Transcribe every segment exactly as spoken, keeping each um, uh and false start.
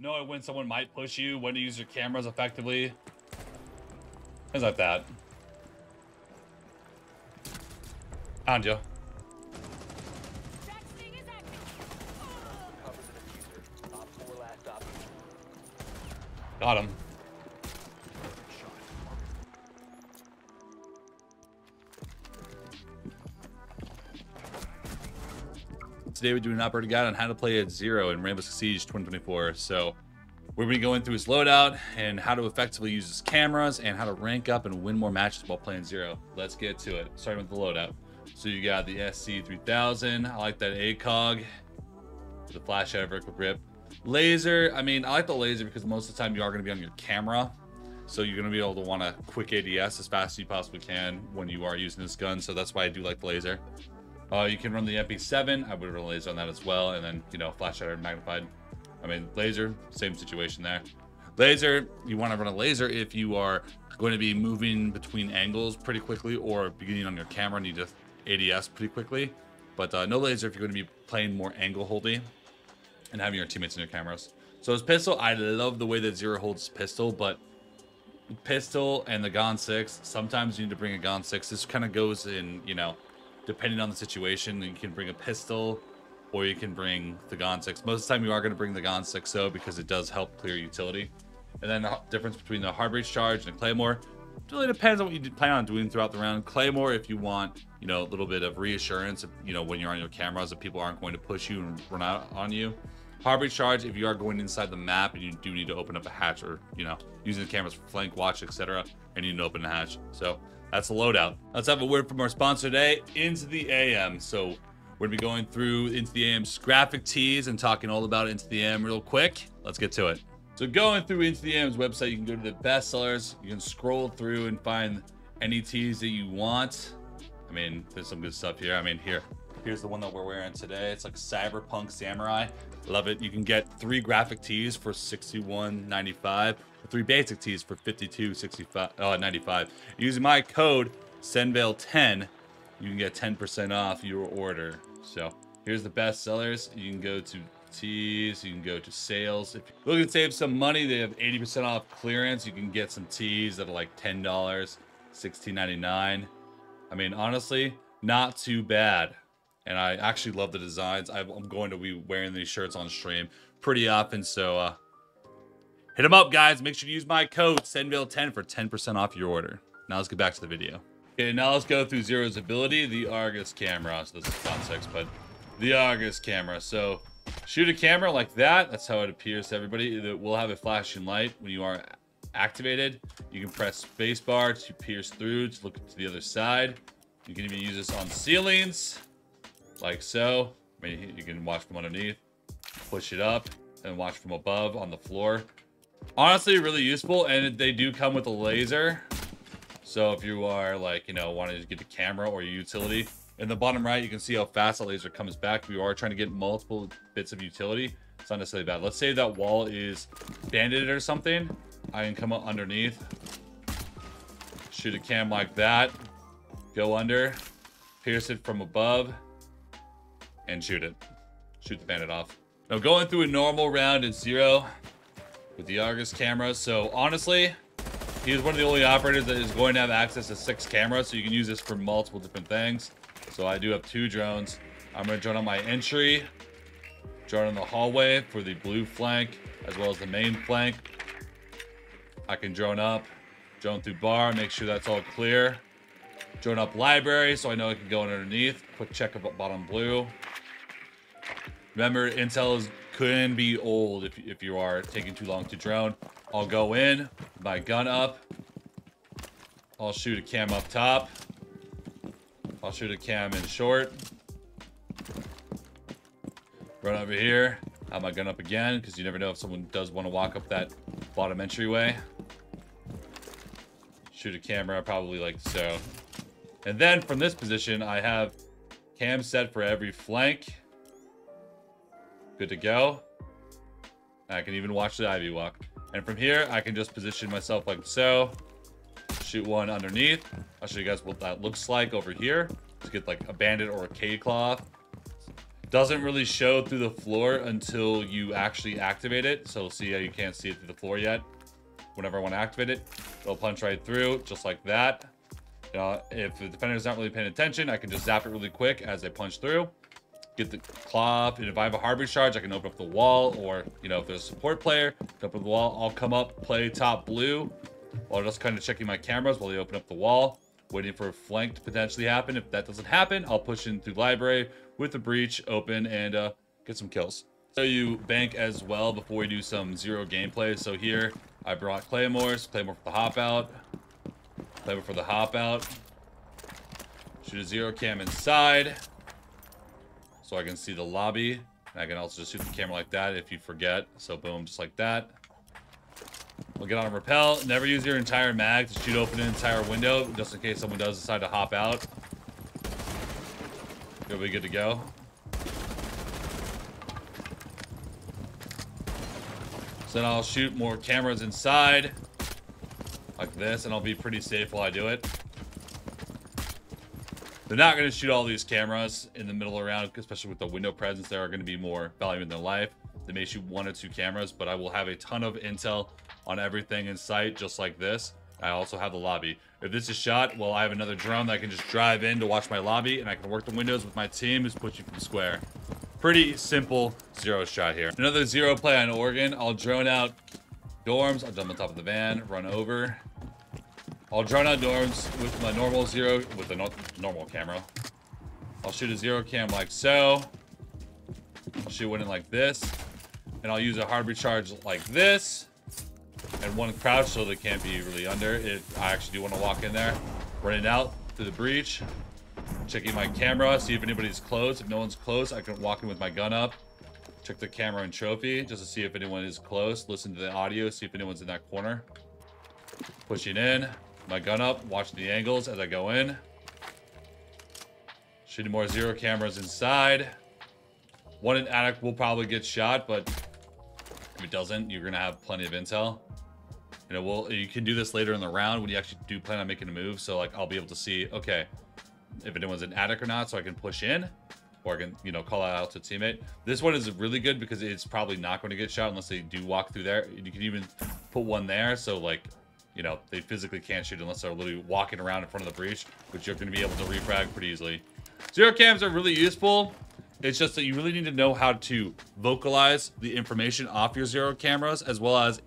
knowing when someone might push you, when to use your cameras effectively, things like that. Found you. Got him. Today we do an operator guide on how to play at Zero in Rainbow Six Siege twenty twenty-four. So we're going to be going through his loadout and how to effectively use his cameras and how to rank up and win more matches while playing Zero. Let's get to it. Starting with the loadout. So you got the S C three thousand. I like that A C O G. The flash out of vertical grip. Laser. I mean, I like the laser because most of the time you are going to be on your camera. So you're going to be able to want to quick A D S as fast as you possibly can when you are using this gun. So that's why I do like the laser. Uh, you can run the M P seven. I would run laser on that as well. And then, you know, flash out magnified. I mean, laser, same situation there. Laser, you want to run a laser if you are going to be moving between angles pretty quickly or beginning on your camera and you just A D S pretty quickly. But uh, no laser if you're going to be playing more angle holding and having your teammates in your cameras. So his pistol, I love the way that Zero holds his pistol, but pistol and the Gonne six, sometimes you need to bring a Gonne six. This kind of goes in, you know, depending on the situation, you can bring a pistol or you can bring the Gonne six. Most of the time you are going to bring the Gonne six though, because it does help clear utility. And then the difference between the hard breach charge and the Claymore, it really depends on what you plan on doing throughout the round. Claymore, if you want, you know, a little bit of reassurance, you know, when you're on your cameras that people aren't going to push you and run out on you. Hard breach charge, if you are going inside the map and you do need to open up a hatch or, you know, using the cameras for flank, watch, et cetera, and you need to open a hatch. So that's the loadout. Let's have a word from our sponsor today, Into the A M. So we're gonna be going through Into the A M's graphic tees and talking all about Into the A M real quick. Let's get to it. So going through Into the A M's website, you can go to the best sellers. You can scroll through and find any tees that you want. I mean, there's some good stuff here. I mean, here, here's the one that we're wearing today. It's like Cyberpunk Samurai. Love it. You can get three graphic tees for sixty-one ninety-five. Three basic tees for fifty-two ninety-five. Using my code SenVale ten, you can get ten percent off your order. So here's the best sellers. You can go to tees, you can go to sales. If you're looking to save some money, they have eighty percent off clearance. You can get some tees that are like ten dollars, sixteen ninety-nine. I mean, honestly, not too bad. And I actually love the designs. I'm going to be wearing these shirts on stream pretty often, so uh, hit them up, guys. Make sure to use my code SenVale ten for ten percent off your order. Now let's get back to the video. Okay, now let's go through Zero's ability, the Argus camera. So this is Gonne six, but the Argus camera. So shoot a camera like that. That's how it appears to everybody. It will have a flashing light when you are activated. You can press spacebar to pierce through to look to the other side. You can even use this on ceilings, like so. I mean, you can watch from underneath, push it up, and watch from above on the floor. Honestly, really useful, and they do come with a laser. So if you are like, you know, wanting to get the camera or your utility, in the bottom right, you can see how fast the laser comes back. We are trying to get multiple bits of utility. It's not necessarily bad. Let's say that wall is banded or something. I can come up underneath, shoot a cam like that, go under, pierce it from above, and shoot it. Shoot the bandit off. Now going through a normal round in Zero, with the Argus camera. So honestly, he is one of the only operators that is going to have access to six cameras. So you can use this for multiple different things. So I do have two drones. I'm going to drone on my entry, drone on the hallway for the blue flank, as well as the main flank. I can drone up, drone through bar, make sure that's all clear. Drone up library, so I know I can go underneath. Quick check of bottom blue. Remember, intel is can be old if, if you are taking too long to drone. I'll go in, my gun up. I'll shoot a cam up top. I'll shoot a cam in short. Run over here, have my gun up again, because you never know if someone does want to walk up that bottom entryway. Shoot a camera, probably like so. And then from this position, I have cam set for every flank. Good to go. I can even watch the Ivy walk. And from here, I can just position myself like so. Shoot one underneath. I'll show you guys what that looks like over here. Just get like a bandit or a K-claw. Doesn't really show through the floor until you actually activate it. So see how you can't see it through the floor yet. Whenever I want to activate it, it'll punch right through just like that. Uh, if the defender's not really paying attention, I can just zap it really quick as I punch through. Get the clop, and if I have a harbory charge, I can open up the wall, or, you know, if there's a support player, open up the wall, I'll come up, play top blue, while just kind of checking my cameras while they open up the wall, waiting for a flank to potentially happen. If that doesn't happen, I'll push in through library with the breach open and uh, get some kills. So you bank as well before we do some zero gameplay. So here, I brought Claymores, Claymore for the hop out, Claymore for the hop out, shoot a zero cam inside, so I can see the lobby, and I can also just shoot the camera like that if you forget. So boom, just like that. We'll get on a rappel. Never use your entire mag to shoot open an entire window, just in case someone does decide to hop out. You'll be good to go. So then I'll shoot more cameras inside, like this, and I'll be pretty safe while I do it. They're not going to shoot all these cameras in the middle of the round, especially with the window presence. There are going to be more value in their life. They may shoot one or two cameras, but I will have a ton of intel on everything in sight, just like this. I also have the lobby. If this is shot, well, I have another drone that I can just drive in to watch my lobby, and I can work the windows with my team who's pushing from square. Pretty simple zero shot here. Another zero play on Oregon. I'll drone out dorms. I'll jump on top of the van, run over. I'll drone out dorms with my normal zero, with the no normal camera. I'll shoot a zero cam like so. I'll shoot one in like this. And I'll use a hard recharge like this. And one crouch so they can't be really under. If I actually do want to walk in there. Running out through the breach. Checking my camera, see if anybody's close. If no one's close, I can walk in with my gun up. Check the camera and trophy just to see if anyone is close. Listen to the audio, see if anyone's in that corner. Pushing in. My gun up, watching the angles as I go in. Shooting more zero cameras inside. One in attic will probably get shot, but if it doesn't, you're gonna have plenty of intel. You know, we'll, you can do this later in the round when you actually do plan on making a move. So like, I'll be able to see, okay, if anyone's in attic or not, so I can push in, or I can, you know, call out to a teammate. This one is really good because it's probably not going to get shot unless they do walk through there. You can even put one there, so like, you know, they physically can't shoot unless they're literally walking around in front of the breach, which you're going to be able to refrag pretty easily. Zero cams are really useful. It's just that you really need to know how to vocalize the information off your zero cameras, as well as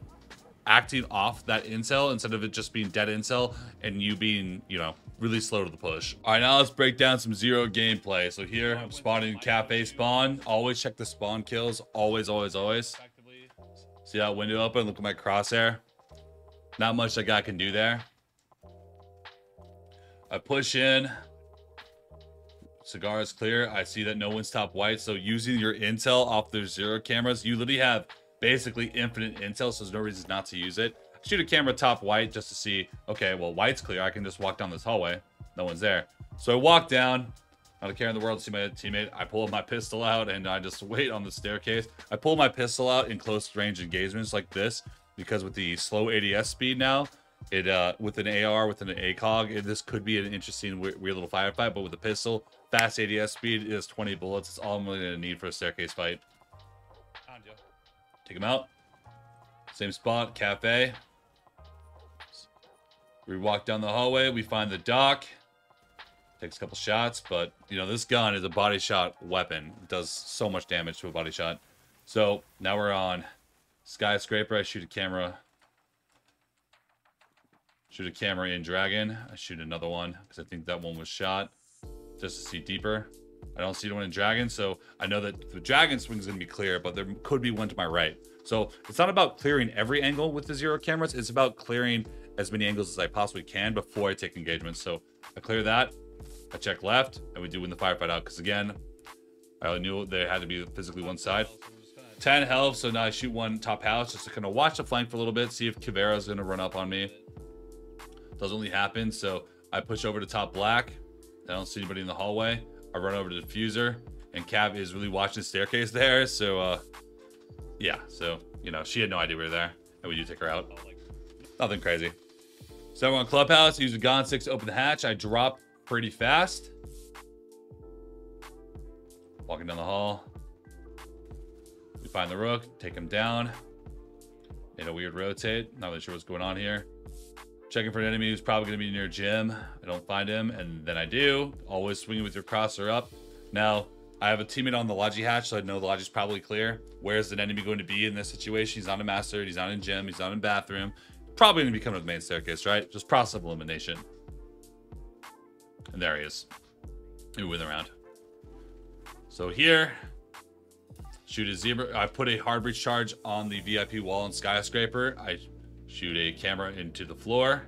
acting off that intel instead of it just being dead intel and you being, you know, really slow to the push. All right, now let's break down some zero gameplay. So here I'm spawning cafe spawn. Always check the spawn kills. Always, always, always. See that window open? Look at my crosshair. Not much that guy can do there. I push in. Cigar is clear. I see that no one's top white. So using your intel off their zero cameras, you literally have basically infinite intel. So there's no reason not to use it. Shoot a camera top white just to see, okay, well, white's clear. I can just walk down this hallway. No one's there. So I walk down. Not a care in the world to see my teammate. I pull my pistol out and I just wait on the staircase. I pull my pistol out in close range engagements like this. Because with the slow A D S speed now, it uh, with an A R, with an ACOG, it, this could be an interesting, weird, weird little firefight. But with a pistol, fast A D S speed is twenty bullets. It's all I'm really going to need for a staircase fight. Take him out. Same spot, cafe. We walk down the hallway. We find the dock. Takes a couple shots, but, you know, this gun is a body shot weapon. It does so much damage to a body shot. So now we're on Skyscraper. I shoot a camera. Shoot a camera in Dragon. I shoot another one because I think that one was shot. Just to see deeper. I don't see the one in Dragon, so I know that the Dragon swing is going to be clear, but there could be one to my right. So it's not about clearing every angle with the zero cameras. It's about clearing as many angles as I possibly can before I take engagement. So I clear that. I check left, and we do win the firefight out because, again, I knew there had to be physically one side. ten health, so now I shoot one top house just to kind of watch the flank for a little bit, see if Cavera is going to run up on me. Doesn't really happen, so I push over to top black. I don't see anybody in the hallway. I run over to diffuser, and Cav is really watching the staircase there, so uh, yeah, so, you know, she had no idea we were there, and we do take her out. Nothing crazy. So we're on Clubhouse, use a Gonne six, open the hatch. I drop pretty fast. Walking down the hall. We find the Rook, take him down. Made a weird rotate. Not really sure what's going on here. Checking for an enemy who's probably going to be near Jim. I don't find him, and then I do. Always swinging with your crosser up. Now, I have a teammate on the Logi hatch, so I know the Logi's probably clear. Where's an enemy going to be in this situation? He's not in Master, he's not in Gym, he's not in Bathroom. Probably gonna be coming to the main staircase, right? Just process of elimination. And there he is. He went around. So here, shoot a zebra. I put a hard breach charge on the V I P wall in Skyscraper. I shoot a camera into the floor.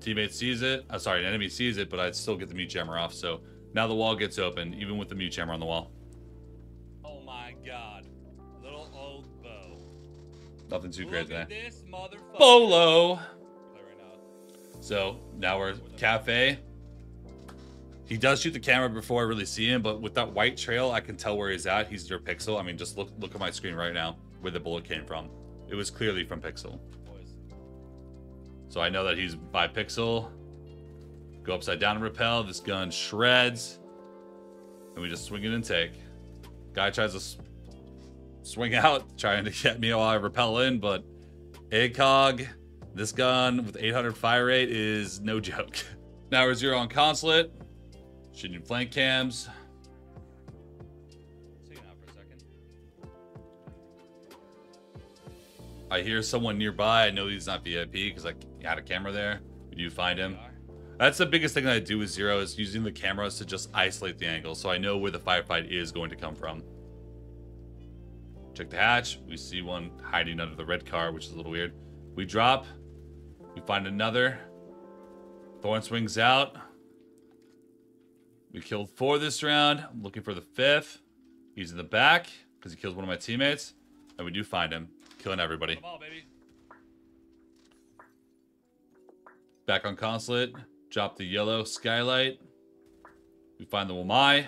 Teammate sees it. I'm oh, sorry, an enemy sees it, but I'd still get the mute jammer off, so. Now the wall gets open, even with the mute jammer on the wall. Oh my god. Little old bow. Nothing too great today. This Bolo! So now we're cafe. He does shoot the camera before I really see him, but with that white trail, I can tell where he's at. He's near Pixel. I mean, just look look at my screen right now where the bullet came from. It was clearly from Pixel. So I know that he's by Pixel. Go upside down and repel. This gun shreds, and we just swing it and take. Guy tries to swing out, trying to get me while I repel in, but A C O G, this gun with eight hundred fire rate is no joke. Now we're zero on Consulate, shooting flank cams. Take it out for a second. I hear someone nearby. I know he's not V I P because I had a camera there. We do find him. That's the biggest thing that I do with Zero is using the cameras to just isolate the angle so I know where the firefight is going to come from. Check the hatch. We see one hiding under the red car, which is a little weird. We drop. We find another. Thorne swings out. We killed four this round. I'm looking for the fifth. He's in the back because he kills one of my teammates. And we do find him. Killing everybody. Come on, baby. Back on Consulate. Drop the yellow skylight. We find the Wumai.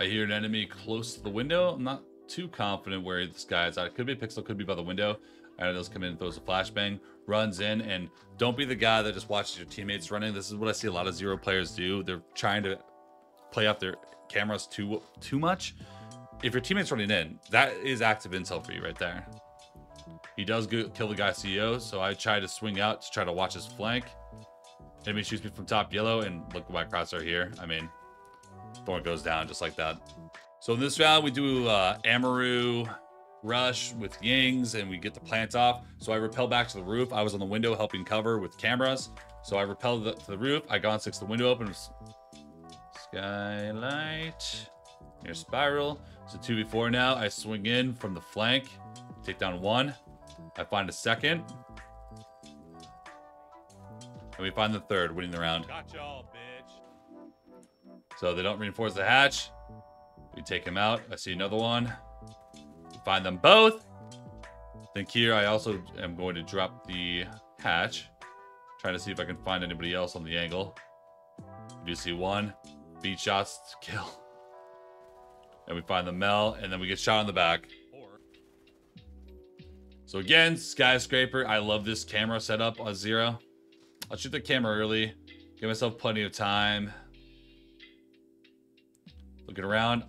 I hear an enemy close to the window. I'm not too confident where this guy is at. It could be a Pixel, could be by the window. I know those come in and throws a flashbang, runs in, and don't be the guy that just watches your teammates running. This is what I see a lot of Zero players do. They're trying to play off their cameras too too much. If your teammate's running in, that is active intel for you right there. He does go kill the guy C E O, so I try to swing out to try to watch his flank. Enemy shoots me from top yellow, and look at my crosshair here. I mean, Thorn goes down just like that. So in this round, we do uh, Amaru rush with Yings, and we get the plant off. So I rappel back to the roof. I was on the window helping cover with cameras. So I rappelled the, to the roof. I Gonne six the window open. Skylight. Near spiral. It's a two v four now. I swing in from the flank. Take down one. I find a second. And we find the third, winning the round. Got y'all, bitch. So they don't reinforce the hatch. We take him out. I see another one. We find them both. I think here I also am going to drop the hatch. Trying to see if I can find anybody else on the angle. We do see one. Beat shots to kill. And we find the Mel, and then we get shot in the back. So again, Skyscraper. I love this camera setup on Zero. I'll shoot the camera early. Give myself plenty of time. Looking around,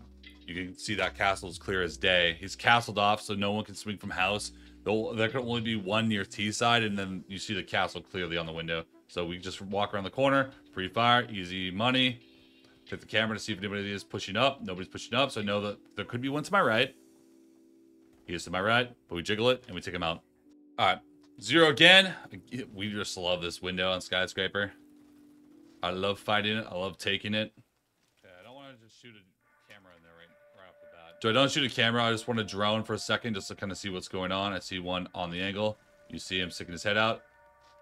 you can see that castle is clear as day. He's castled off, so no one can swing from house. There can only be one near T side, and then you see the castle clearly on the window. So we just walk around the corner, free fire, easy money. Check the camera to see if anybody is pushing up. Nobody's pushing up, so I know that there could be one to my right. He is to my right, but we jiggle it and we take him out. All right, Zero again. We just love this window on Skyscraper. I love fighting it. I love taking it. Okay, I don't want to just shoot a camera in there right, right off the bat. So I don't shoot a camera. I just want to drone for a second just to kind of see what's going on. I see one on the angle. You see him sticking his head out.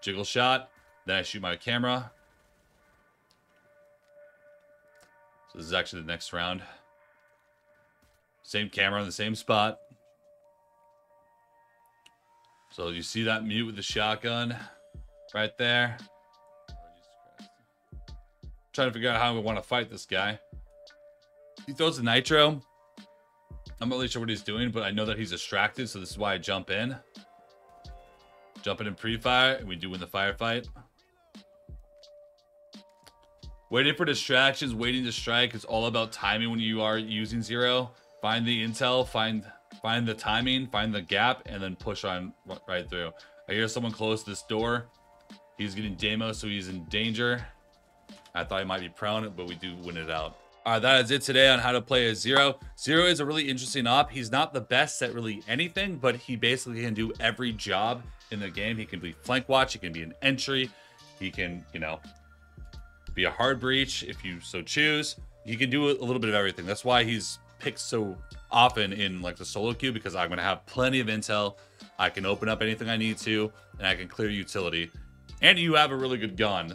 Jiggle shot. Then I shoot my camera. So this is actually the next round. Same camera in the same spot. So you see that Mute with the shotgun right there. Trying to figure out how we want to fight this guy. He throws the nitro. I'm not really sure what he's doing, but I know that he's distracted, so this is why I jump in. Jump in in pre-fire, and we do win the firefight. Waiting for distractions, waiting to strike. It's all about timing when you are using Zero. Find the intel, find find the timing, find the gap, and then push on right through. I hear someone close this door. He's getting demo, so he's in danger. I thought he might be prone, but we do win it out. All right, that is it today on how to play a Zero. Zero is a really interesting op. He's not the best at really anything, but he basically can do every job in the game. He can be flank watch. He can be an entry. He can, you know, be a hard breach if you so choose. He can do a little bit of everything. That's why he's picked so often in like the solo queue, because I'm going to have plenty of intel. I can open up anything I need to, and I can clear utility. And you have a really good gun,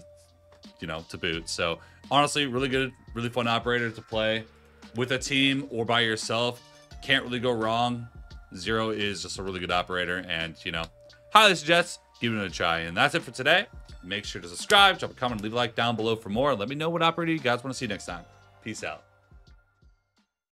you know, to boot. So honestly, really good, really fun operator to play with a team or by yourself. Can't really go wrong. Zero is just a really good operator, and, you know, highly suggest giving it a try. And that's it for today. Make sure to subscribe, drop a comment, leave a like down below for more. Let me know what operator you guys want to see next time. Peace out.